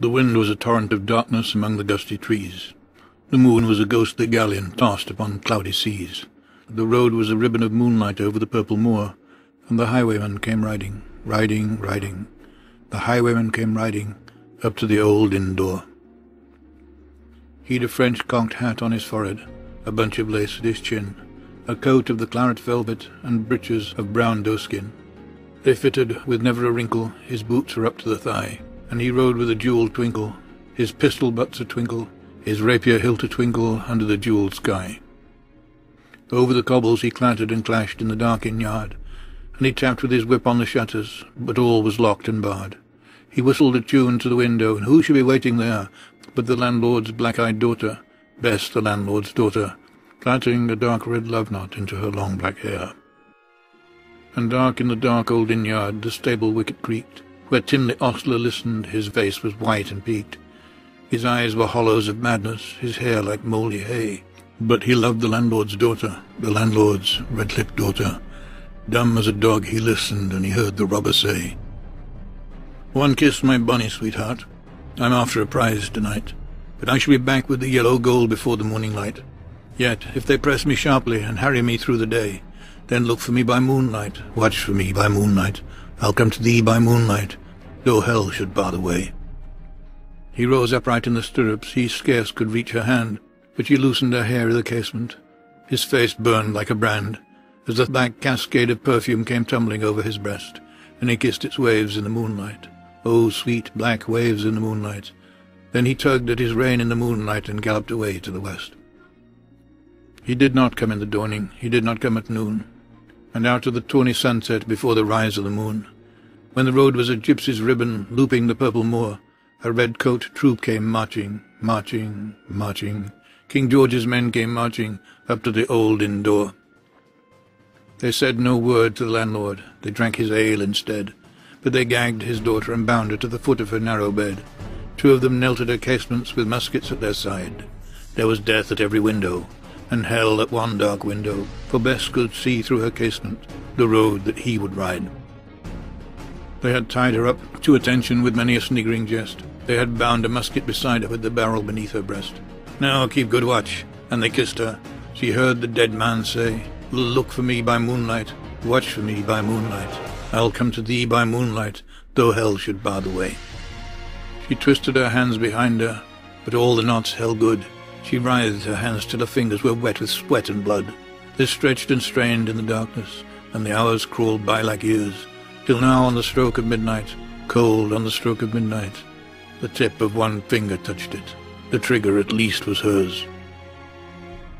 The wind was a torrent of darkness among the gusty trees. The moon was a ghostly galleon tossed upon cloudy seas. The road was a ribbon of moonlight over the purple moor, and the highwayman came riding, riding, riding. The highwayman came riding up to the old inn door. He'd a French-conked hat on his forehead, a bunch of lace at his chin, a coat of the claret velvet and breeches of brown doeskin. They fitted with never a wrinkle, his boots were up to the thigh. And he rode with a jewelled twinkle, his pistol butts a twinkle, his rapier hilt a twinkle under the jewelled sky. Over the cobbles he clattered and clashed in the dark inn yard, and he tapped with his whip on the shutters, but all was locked and barred. He whistled a tune to the window, and who should be waiting there but the landlord's black-eyed daughter, Bess the landlord's daughter, plaiting a dark red love-knot into her long black hair. And dark in the dark old inn yard the stable wicket creaked, where Tim the ostler listened, his face was white and peaked. His eyes were hollows of madness, his hair like mouldy hay. But he loved the landlord's daughter, the landlord's red-lipped daughter. Dumb as a dog he listened, and he heard the robber say, "One kiss, my bonny sweetheart. I'm after a prize tonight, but I shall be back with the yellow gold before the morning light. Yet, if they press me sharply and harry me through the day, then look for me by moonlight, watch for me by moonlight. I'll come to thee by moonlight, though hell should bar the way." He rose upright in the stirrups, he scarce could reach her hand, but she loosened her hair in the casement. His face burned like a brand, as the black cascade of perfume came tumbling over his breast, and he kissed its waves in the moonlight. Oh, sweet black waves in the moonlight. Then he tugged at his rein in the moonlight and galloped away to the west. He did not come in the dawning, he did not come at noon, and out of the tawny sunset before the rise of the moon. When the road was a gypsy's ribbon looping the purple moor, a red-coat troop came marching, marching, marching. King George's men came marching up to the old inn door. They said no word to the landlord, they drank his ale instead, but they gagged his daughter and bound her to the foot of her narrow bed. Two of them knelt at her casements with muskets at their side. There was death at every window, and hell at one dark window, for Bess could see through her casement the road that he would ride. They had tied her up to a tension with many a sniggering jest. They had bound a musket beside her with the barrel beneath her breast. "Now keep good watch," and they kissed her. She heard the dead man say, "Look for me by moonlight, watch for me by moonlight. I'll come to thee by moonlight, though hell should bar the way." She twisted her hands behind her, but all the knots held good. She writhed her hands till her fingers were wet with sweat and blood. They stretched and strained in the darkness, and the hours crawled by like years, till now on the stroke of midnight, cold on the stroke of midnight, the tip of one finger touched it. The trigger at least was hers.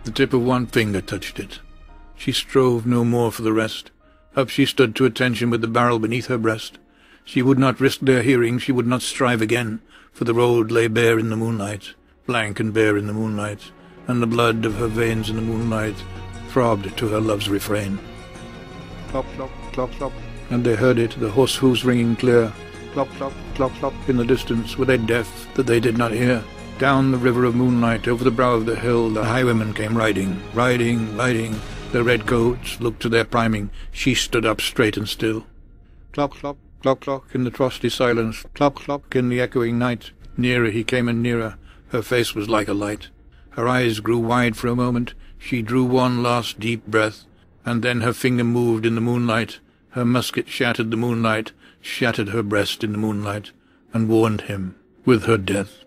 The tip of one finger touched it. She strove no more for the rest. Up she stood to attention with the barrel beneath her breast. She would not risk their hearing, she would not strive again, for the road lay bare in the moonlight. Blank and bare in the moonlight, and the blood of her veins in the moonlight throbbed to her love's refrain. Clop, clop, clop, clop. And they heard it, the horse hooves ringing clear. Clop, clop, clop, clop. In the distance were they deaf that they did not hear. Down the river of moonlight, over the brow of the hill, the highwaymen came riding, riding, riding. Their red coats looked to their priming. She stood up straight and still. Clop, clop, clop, clop. In the frosty silence, clop, clop. In the echoing night, nearer he came and nearer. Her face was like a light. Her eyes grew wide for a moment. She drew one last deep breath, and then her finger moved in the moonlight. Her musket shattered the moonlight, shattered her breast in the moonlight, and warned him with her death.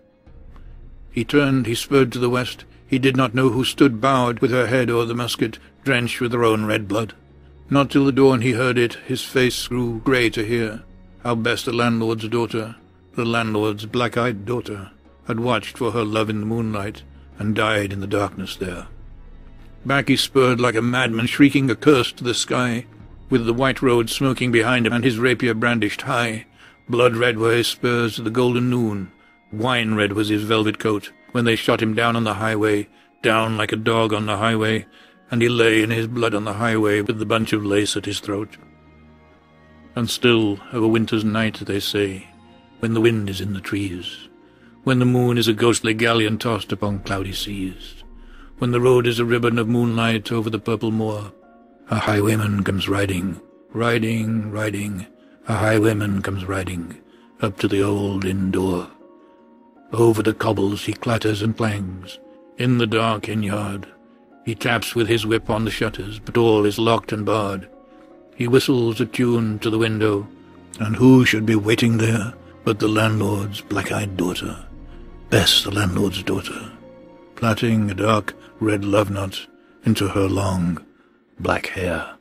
He turned, he spurred to the west. He did not know who stood bowed with her head o'er the musket, drenched with her own red blood. Not till the dawn he heard it, his face grew grey to hear, how Bess the landlord's daughter, the landlord's black-eyed daughter, had watched for her love in the moonlight, and died in the darkness there. Back he spurred like a madman, shrieking a curse to the sky, with the white road smoking behind him and his rapier brandished high. Blood-red were his spurs to the golden noon. Wine-red was his velvet coat, when they shot him down on the highway, down like a dog on the highway, and he lay in his blood on the highway with the bunch of lace at his throat. And still, of a winter's night, they say, when the wind is in the trees, when the moon is a ghostly galleon tossed upon cloudy seas, when the road is a ribbon of moonlight over the purple moor, a highwayman comes riding, riding, riding, a highwayman comes riding, up to the old inn door. Over the cobbles he clatters and clangs. In the dark inn-yard, he taps with his whip on the shutters, but all is locked and barred. He whistles a tune to the window, and who should be waiting there but the landlord's black-eyed daughter, Bess, the landlord's daughter, plaiting a dark red love knot into her long black hair.